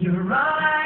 You're all I